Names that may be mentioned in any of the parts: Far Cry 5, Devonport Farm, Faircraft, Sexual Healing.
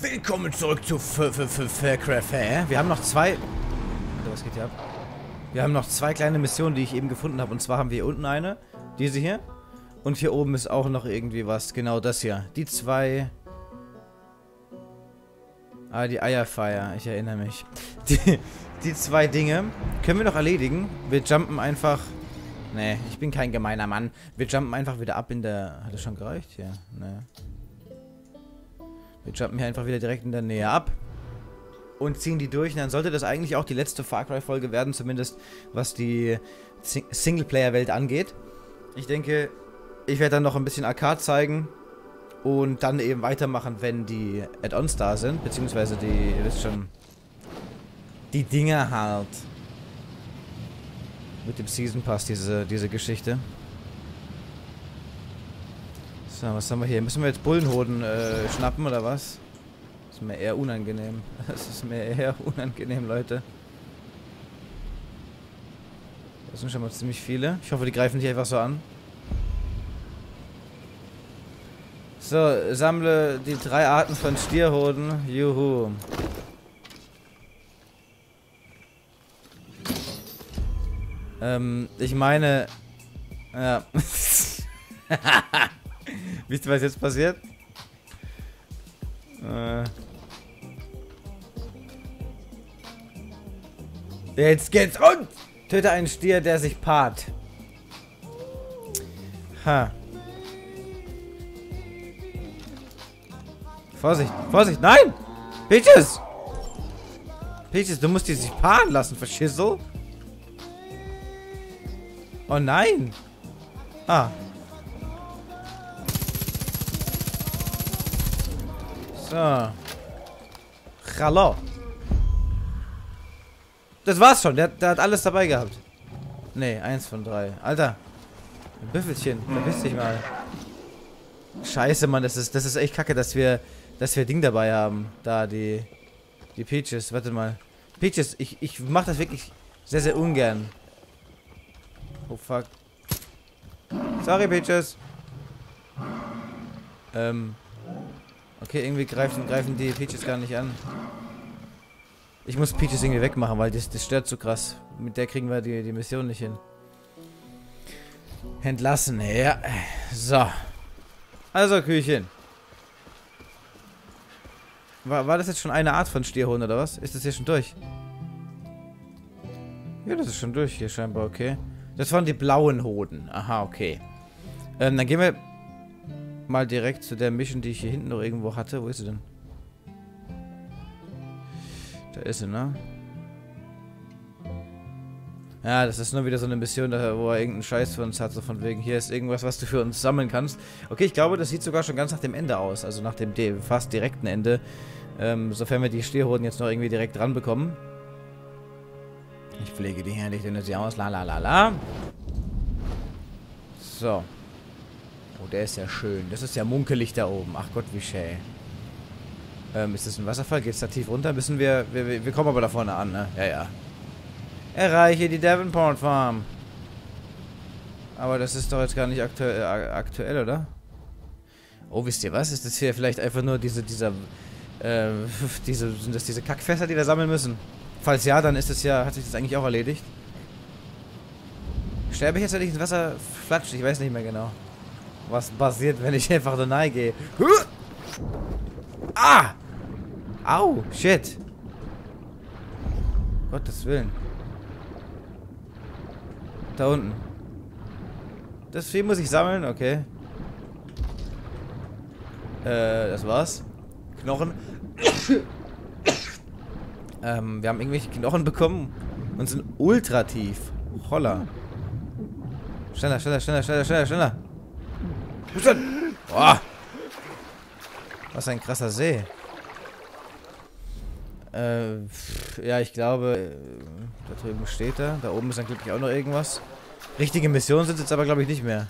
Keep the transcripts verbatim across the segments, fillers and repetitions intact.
Willkommen zurück zu Faircraft. Wir haben noch zwei... Was geht hier ab? Wir haben noch zwei kleine Missionen, die ich eben gefunden habe. Und zwar haben wir hier unten eine, diese hier. Und hier oben ist auch noch irgendwie was. Genau das hier. Die zwei... Ah, die Eierfeier. Ich erinnere mich. Die, die zwei Dinge können wir noch erledigen. Wir jumpen einfach... Nee, ich bin kein gemeiner Mann. Wir jumpen einfach wieder ab in der... Hat das schon gereicht? Ja, ne. Wir jumpen hier einfach wieder direkt in der Nähe ab und ziehen die durch. Und dann sollte das eigentlich auch die letzte Far Cry Folge werden, zumindest was die Singleplayer-Welt angeht. Ich denke, ich werde dann noch ein bisschen Arcade zeigen und dann eben weitermachen, wenn die Add-ons da sind, beziehungsweise die, ihr wisst schon, die Dinger halt. Mit dem Season Pass, diese, diese Geschichte. So, was haben wir hier? Müssen wir jetzt Bullenhoden äh, schnappen, oder was? Das ist mir eher unangenehm. Das ist mir eher unangenehm, Leute. Das sind schon mal ziemlich viele. Ich hoffe, die greifen nicht einfach so an. So, sammle die drei Arten von Stierhoden. Juhu. Ähm, ich meine... Ja. Wisst ihr, was jetzt passiert? Äh. Jetzt geht's und! Töte einen Stier, der sich paart. Ha. Vorsicht, Vorsicht, nein! Peaches! Peaches, du musst die sich paaren lassen, Verschissel! Oh nein! Ah. So. Hallo. Das war's schon. Der, der hat alles dabei gehabt. Nee, eins von drei. Alter. Ein Büffelchen. Verpiss dich mal. Scheiße, Mann. Das ist, das ist echt kacke, dass wir dass wir Ding dabei haben. Da, die die Peaches. Warte mal. Peaches, ich, ich mach das wirklich sehr, sehr ungern. Oh, fuck. Sorry, Peaches. Ähm... Okay, irgendwie greifen, greifen die Peaches gar nicht an. Ich muss Peaches irgendwie wegmachen, weil das, das stört so krass. Mit der kriegen wir die, die Mission nicht hin. Entlassen, ja. So. Also, Küchen. War, war das jetzt schon eine Art von Stierhuhn, oder was? Ist das hier schon durch? Ja, das ist schon durch hier scheinbar, okay. Das waren die blauen Hoden. Aha, okay. Ähm, dann gehen wir... mal direkt zu der Mission, die ich hier hinten noch irgendwo hatte. Wo ist sie denn? Da ist sie, ne? Ja, das ist nur wieder so eine Mission, wo er irgendeinen Scheiß für uns hat. So von wegen, hier ist irgendwas, was du für uns sammeln kannst. Okay, ich glaube, das sieht sogar schon ganz nach dem Ende aus. Also nach dem fast direkten Ende. Ähm, sofern wir die Stierhoden jetzt noch irgendwie direkt dran bekommen. Ich pflege die herrlich, denn sie aus. La la la la. So. Oh, der ist ja schön. Das ist ja munkelig da oben. Ach Gott, wie schön. Ähm, ist das ein Wasserfall? Geht's da tief runter? Müssen wir, wir... Wir kommen aber da vorne an, ne? Ja, ja. Erreiche die Devonport Farm. Aber das ist doch jetzt gar nicht aktu äh, aktuell, oder? Oh, wisst ihr was? Ist das hier vielleicht einfach nur diese... dieser äh, diese... Sind das diese Kackfässer, die wir sammeln müssen? Falls ja, dann ist das ja... Hat sich das eigentlich auch erledigt? Sterbe ich jetzt, wenn ich ins Wasser flatsche? Ich weiß nicht mehr genau. Was passiert, wenn ich einfach da nahe gehe? Ah! Au! Shit! Gottes Willen. Da unten. Das Vieh muss ich sammeln, okay. Äh, das war's. Knochen. ähm, wir haben irgendwelche Knochen bekommen und sind ultra tief. Holla. Schneller, schneller, schneller, schneller, schneller, schneller. Boah. Was ein krasser See. Äh, pff, ja, ich glaube, äh, da drüben steht er. Da oben ist dann glücklich auch noch irgendwas. Richtige Missionen sind jetzt aber, glaube ich, nicht mehr.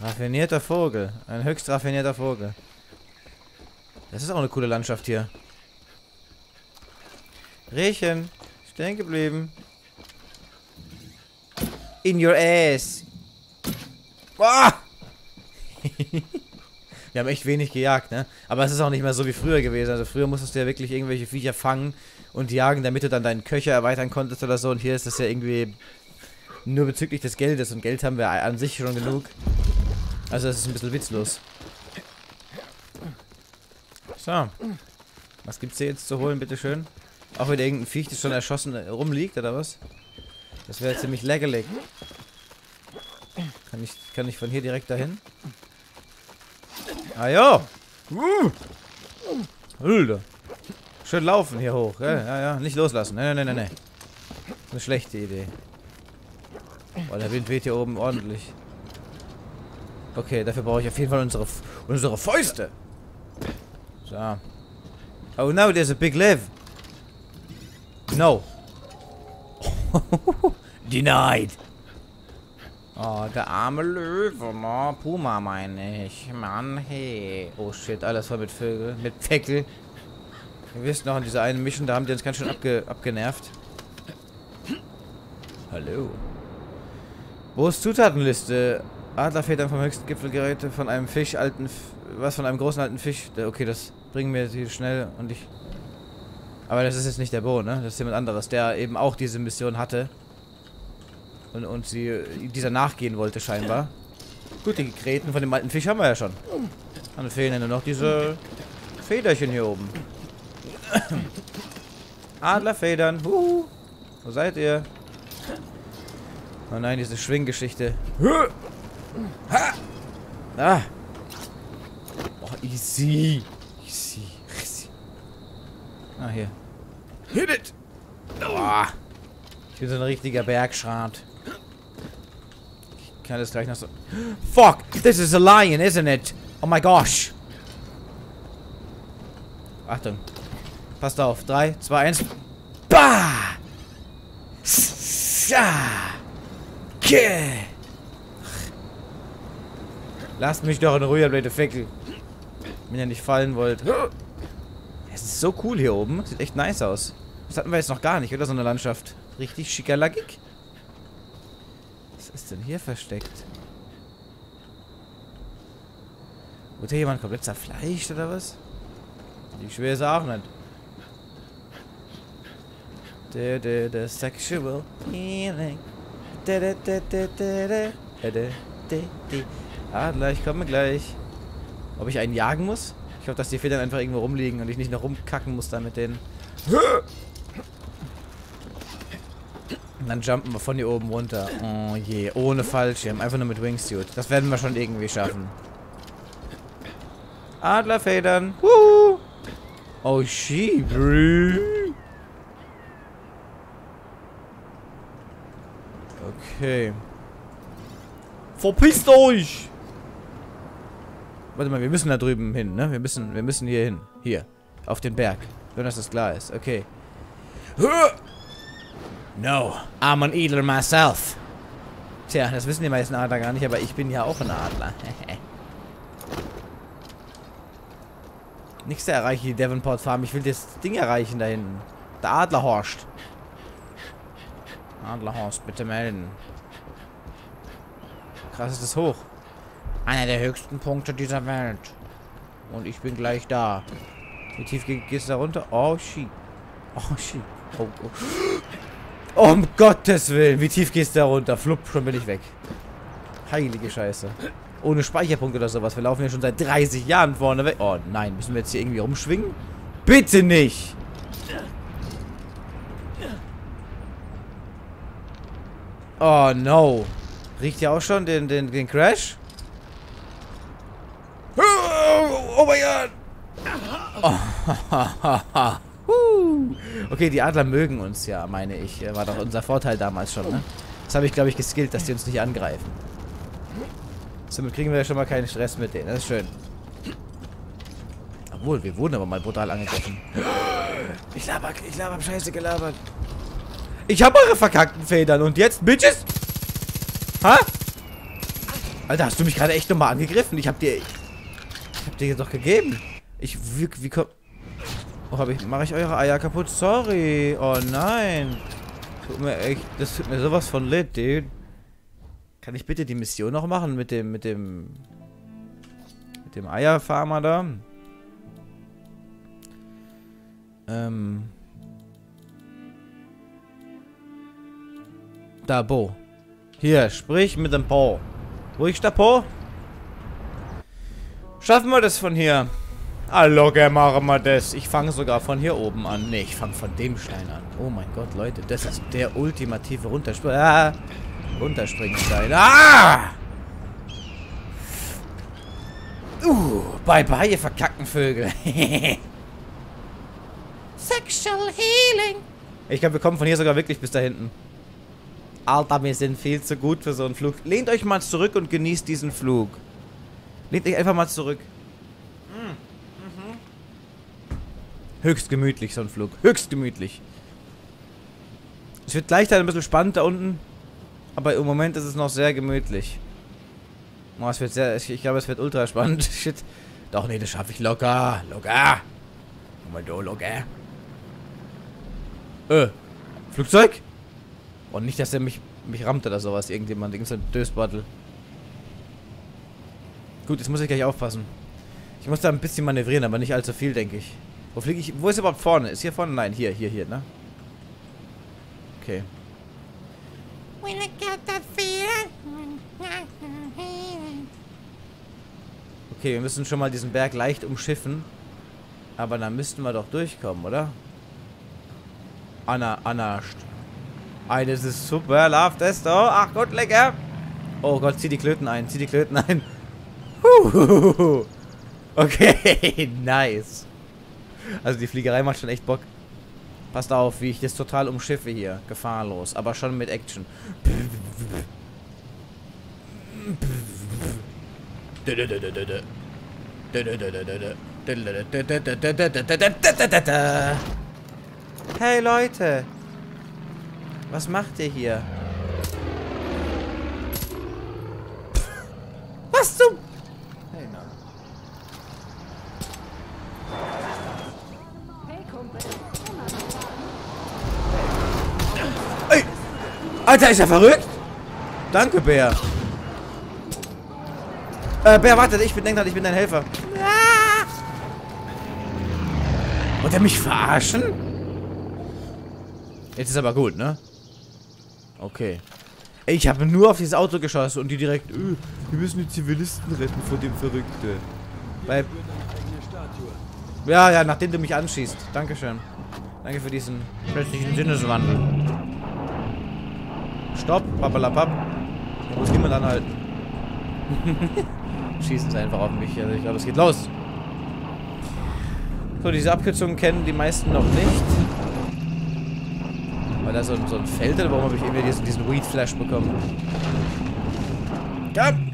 Raffinierter Vogel. Ein höchst raffinierter Vogel. Das ist auch eine coole Landschaft hier. Rehchen, stehen geblieben. In your ass. Ah! Wir haben echt wenig gejagt, ne? Aber es ist auch nicht mehr so wie früher gewesen. Also früher musstest du ja wirklich irgendwelche Viecher fangen und jagen, damit du dann deinen Köcher erweitern konntest oder so. Und hier ist das ja irgendwie nur bezüglich des Geldes. Und Geld haben wir an sich schon genug. Also das ist ein bisschen witzlos. So. Was gibt's hier jetzt zu holen, bitteschön? Auch wieder irgendein Viech, das schon erschossen rumliegt, oder was? Das wäre ziemlich lägerlich. Kann ich, kann ich von hier direkt dahin? Ah ja! Uh. Schön laufen hier hoch, gell? Ja, ja, nicht loslassen. Nein, nein, nein, nein. Eine schlechte Idee. Boah, der Wind weht hier oben ordentlich. Okay, dafür brauche ich auf jeden Fall unsere, unsere Fäuste. So. Oh no, there's a big live. No. Denied. Oh, der arme Löwe, no, Puma meine ich. Mann, hey. Oh shit, alles voll mit Vögel, mit Pfeckel. Ihr wisst noch, in dieser einen Mission, da haben die uns ganz schön abge abgenervt. Hallo. Wo ist Zutatenliste? Adlerfedern vom höchsten Gipfelgeräte, von einem Fisch, alten... F was, von einem großen alten Fisch? Okay, das bringen wir hier schnell und ich... Aber das ist jetzt nicht der Bo, ne? Das ist jemand anderes, der eben auch diese Mission hatte. Und, und sie dieser nachgehen wollte scheinbar. Gut, die Gräten von dem alten Fisch haben wir ja schon. Dann fehlen nur noch diese Federchen hier oben. Adlerfedern. Huhu. Wo seid ihr? Oh nein, diese Schwinggeschichte. Ah. Oh, easy. Easy. Easy. Ah, hier. Hit it! Oh. Ich bin so ein richtiger Bergschrat. Kann das gleich noch so... Fuck! This is a lion, isn't it? Oh my gosh! Achtung. Passt auf. drei, zwei, eins. Bah! Lasst mich doch in Ruhe, blöde Fickel. Wenn ihr nicht fallen wollt. Es ist so cool hier oben. Sieht echt nice aus. Das hatten wir jetzt noch gar nicht, oder? So eine Landschaft. Richtig schickalackig. Was ist denn hier versteckt? Wurde hier jemand komplett zerfleischt oder was? Ich schwöre es auch nicht. Der, der, der Sexual Healing. Der, der, der, der, der, der, der. Adler, ich komme gleich. Ob ich einen jagen muss? Ich hoffe, dass die Federn einfach irgendwo rumliegen und ich nicht noch rumkacken muss da mit denen. Und dann jumpen wir von hier oben runter. Oh je, ohne Fallschirm. Einfach nur mit Wingsuit. Das werden wir schon irgendwie schaffen. Adlerfedern. Wuhu. Oh, she, brü. Okay. Verpisst euch! Warte mal, wir müssen da drüben hin, ne? Wir müssen, wir müssen hier hin. Hier. Auf den Berg. Wenn das klar ist. Okay. Huh. No, I'm an Adler myself. Tja, das wissen die meisten Adler gar nicht, aber ich bin ja auch ein Adler. Nichts erreiche die Devonport Farm. Ich will das Ding erreichen da hinten. Der Adlerhorst. Adlerhorst, bitte melden. Krass ist das hoch. Einer der höchsten Punkte dieser Welt. Und ich bin gleich da. Wie tief gehst du da runter? Oh, shit. Oh, shit. Oh, oh. Um Gottes Willen, wie tief gehst du da runter? Flupp, schon bin ich weg. Heilige Scheiße. Ohne Speicherpunkt oder sowas. Wir laufen ja schon seit dreißig Jahren vorne weg. Oh nein, müssen wir jetzt hier irgendwie rumschwingen? Bitte nicht! Oh no. Riecht ja auch schon den, den, den Crash? Oh, oh mein Gott! Oh. Okay, die Adler mögen uns ja, meine ich. War doch unser Vorteil damals schon, ne? Das habe ich, glaube ich, geskillt, dass die uns nicht angreifen. Somit kriegen wir ja schon mal keinen Stress mit denen. Das ist schön. Obwohl, wir wurden aber mal brutal angegriffen. Ich laber, ich laber, scheiße gelabert. Ich habe eure verkackten Federn und jetzt, Bitches! Ha? Alter, hast du mich gerade echt nochmal angegriffen? Ich hab dir... Ich hab dir doch gegeben. Ich... Wie, wie komm... Oh, hab ich, mache ich eure Eier kaputt? Sorry. Oh nein. Tut mir echt, das tut mir sowas von lit, dude. Kann ich bitte die Mission noch machen mit dem, mit dem, mit dem Eierfarmer da? Ähm. Da, Bo. Hier, sprich mit dem Po. Ruhig, da, Po. Schaffen wir das von hier? Ah, locker machen wir das. Ich fange sogar von hier oben an. Ne, ich fange von dem Stein an. Oh mein Gott, Leute. Das ist der ultimative Runterspr ah, Runterspringstein. Ah! Uh, bye bye, ihr verkackten Vögel. Sexual Healing. Ich glaube, wir kommen von hier sogar wirklich bis da hinten. Alter, wir sind viel zu gut für so einen Flug. Lehnt euch mal zurück und genießt diesen Flug. Lehnt euch einfach mal zurück. Höchst gemütlich, so ein Flug. Höchst gemütlich. Es wird gleich dann ein bisschen spannend da unten. Aber im Moment ist es noch sehr gemütlich. Oh, es wird sehr... Ich glaube, es wird ultra spannend. Shit. Doch, nee, das schaffe ich locker. Locker. Guck mal, du, locker. Äh. Flugzeug? Und oh, nicht, dass er mich, mich rammt oder sowas. Irgendjemand. Irgend so ein Dösbattle. Gut, jetzt muss ich gleich aufpassen. Ich muss da ein bisschen manövrieren, aber nicht allzu viel, denke ich. Wo fliege ich? Wo ist überhaupt vorne? Ist hier vorne? Nein, hier, hier, hier, ne? Okay. Okay, wir müssen schon mal diesen Berg leicht umschiffen. Aber da müssten wir doch durchkommen, oder? Anna, Anna. Ey, das ist super. Love das doch. Ach Gott, lecker. Oh Gott, zieh die Klöten ein. Zieh die Klöten ein. Huhuhuhu. Okay, nice. Also die Fliegerei macht schon echt Bock. Passt auf, wie ich das total umschiffe hier. Gefahrlos, aber schon mit Action. Hey Leute! Was macht ihr hier? Was zum... Alter, ist ja verrückt. Danke, Bär. Äh, Bär, wartet, ich bin Denkrat, ich bin dein Helfer. Ah! Wollt ihr mich verarschen? Jetzt ist aber gut, ne? Okay. Ich habe nur auf dieses Auto geschossen und die direkt, öh, wir müssen die Zivilisten retten vor dem Verrückten. Weil... Ja, ja, nachdem du mich anschießt. Dankeschön. Danke für diesen plötzlichen Sinneswandel. Stopp, pappalapapp. Da muss niemand anhalten. Schießen sie einfach auf mich. Also ich glaube, es geht los. So, diese Abkürzungen kennen die meisten noch nicht. War da so, so ein Feld? Warum habe ich eben diesen, diesen Weed Flash bekommen? Komm!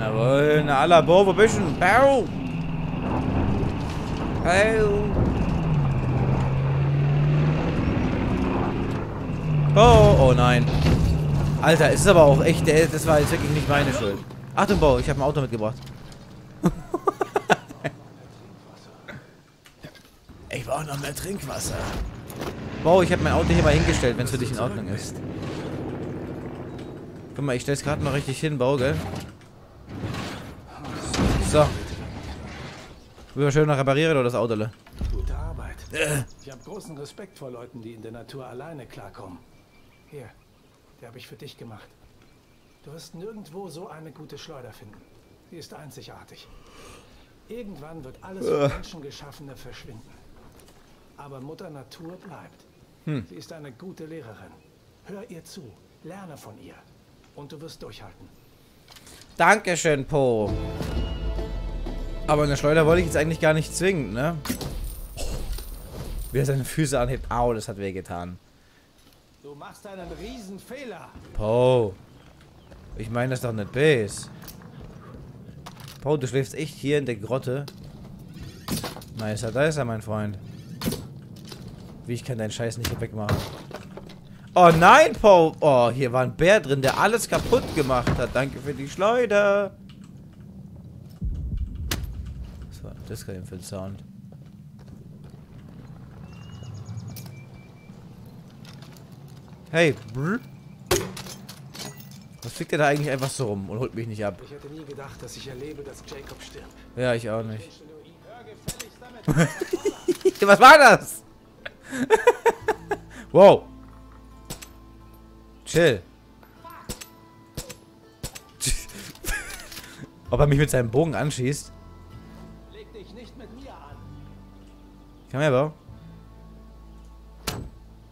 Jawohl, na alla Bo, wo bist du? Bau! Bau! Oh, oh nein. Alter, es ist aber auch echt, das war jetzt wirklich nicht meine Schuld. Achtung, Bo, ich habe ein Auto mitgebracht. Ich brauche noch mehr Trinkwasser. Bo, ich habe mein Auto hier mal hingestellt, wenn es für dich in Ordnung ist. Guck mal, ich stelle es gerade noch richtig hin, Bo, gell? So. Will man schön noch reparieren oder das Autole? Gute Arbeit. Ich habe großen Respekt vor Leuten, die in der Natur alleine klarkommen. Hier, die habe ich für dich gemacht. Du wirst nirgendwo so eine gute Schleuder finden. Sie ist einzigartig. Irgendwann wird alles von Menschen Geschaffene verschwinden. Aber Mutter Natur bleibt. Hm. Sie ist eine gute Lehrerin. Hör ihr zu, lerne von ihr. Und du wirst durchhalten. Dankeschön, Po. Aber eine Schleuder wollte ich jetzt eigentlich gar nicht zwingen, ne? Wer seine Füße anhebt. Au, das hat wehgetan. Du machst einen riesen Fehler. Po. Ich meine das doch nicht böse. Po, du schläfst echt hier in der Grotte. Nice, da ist er, mein Freund. Wie, ich kann deinen Scheiß nicht wegmachen. Oh nein, Po. Oh, hier war ein Bär drin, der alles kaputt gemacht hat. Danke für die Schleuder. Was war das gerade für ein Sound? Hey, brr. Was fliegt der da eigentlich einfach so rum und holt mich nicht ab? Ich hätte nie gedacht, dass ich erlebe, dass Jacob stirbt. Ja, ich auch nicht. Was war das? Wow. Chill. Ob er mich mit seinem Bogen anschießt? Leg dich nicht mit mir an. Komm her, Bau.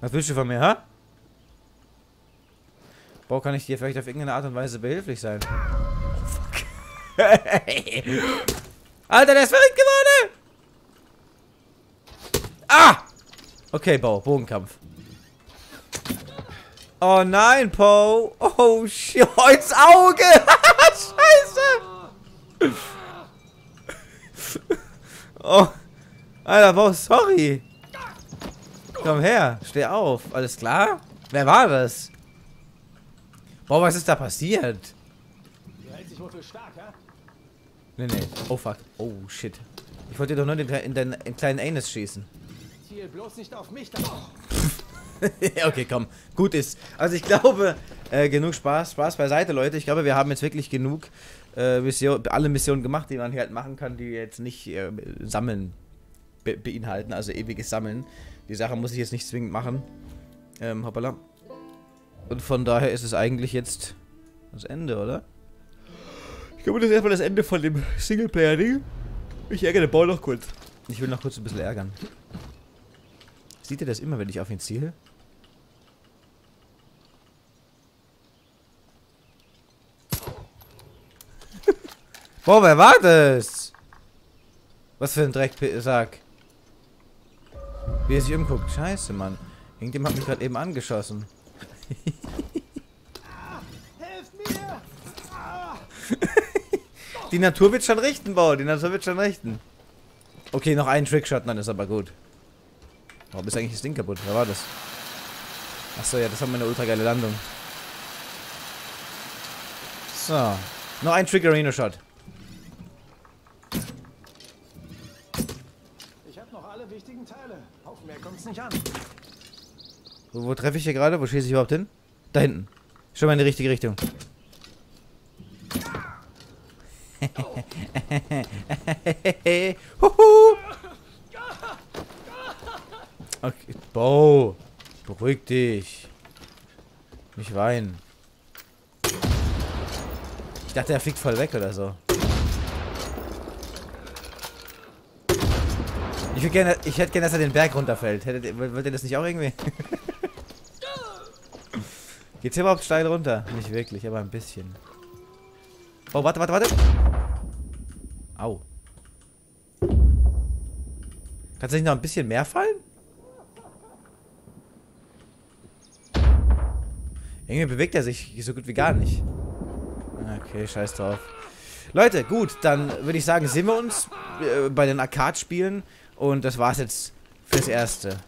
Was willst du von mir, ha? Bau, kann ich dir vielleicht auf irgendeine Art und Weise behilflich sein? Oh, fuck. Alter, der ist verrückt geworden! Ah! Okay, Bau, Bogenkampf. Oh nein, Po! Oh shit, oh, ins Auge! Scheiße! Oh, Alter, wow, sorry! Komm her, steh auf, alles klar? Wer war das? Boah, was ist da passiert? Der hält sich wohl für stark, ja? Nee, nee. Oh fuck. Oh shit. Ich wollte dir doch nur in den, in den, in den kleinen Anus schießen. Ziel bloß nicht auf mich, dann auch. Okay, komm. Gut ist. Also ich glaube, äh, genug Spaß. Spaß beiseite, Leute. Ich glaube, wir haben jetzt wirklich genug äh, Mission, alle Missionen gemacht, die man hier halt machen kann, die jetzt nicht äh, sammeln be beinhalten, also ewiges Sammeln. Die Sache muss ich jetzt nicht zwingend machen. Ähm, hoppala. Und von daher ist es eigentlich jetzt das Ende, oder? Ich glaube, das ist erstmal das Ende von dem Singleplayer-Ding. Ich ärgere den Bau noch kurz. Ich will noch kurz ein bisschen ärgern. Sieht ihr das immer, wenn ich auf ihn ziele? Boah, wer war das? Was für ein Drecksack. Wie er sich umguckt. Scheiße, Mann. Irgendjemand hat mich gerade eben angeschossen. Ah, helft mir! Ah. Die Natur wird schon richten, Bau. Die Natur wird schon richten. Okay, noch einen Trickshot. Nein, ist aber gut. Warum ist eigentlich das Ding kaputt? Wer war das? Achso, ja, das war meine ultra geile Landung. So. Noch ein Triggerino-Shot. Ich hab noch alle wichtigen Teile. Auf mehr kommt's nicht an. Wo, wo treffe ich hier gerade? Wo schieße ich überhaupt hin? Da hinten. Schon mal in die richtige Richtung. Huhu! Okay, Bo, beruhig dich. Nicht weinen. Ich dachte, er fliegt voll weg oder so. Ich würde gerne, ich hätte gerne, dass er den Berg runterfällt. Hättet, wollt ihr das nicht auch irgendwie? Geht's hier überhaupt steil runter? Nicht wirklich, aber ein bisschen. Oh, warte, warte, warte. Au. Kannst du nicht noch ein bisschen mehr fallen? Irgendwie bewegt er sich so gut wie gar nicht. Okay, scheiß drauf. Leute, gut, dann würde ich sagen, sehen wir uns äh, bei den Arcade-Spielen. Und das war's jetzt fürs Erste.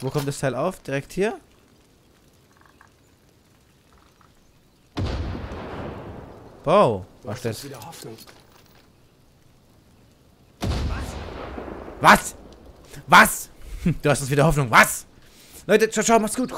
Wo kommt das Teil auf? Direkt hier? Wow, was ist das? Was? Was? Du hast uns wieder Hoffnung. Was? Leute, ciao, ciao, macht's gut.